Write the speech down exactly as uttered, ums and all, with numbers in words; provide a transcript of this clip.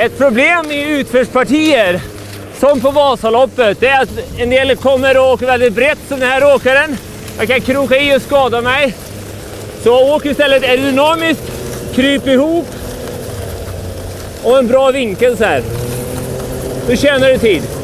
Ett problem i utförspartier som på Vasaloppet är att en del kommer och åker väldigt brett som den här åkaren. Jag kan kroka i och skada mig. Så åk istället aerodynamiskt, kryp ihop och en bra vinkel så här. Du tjänar du tid.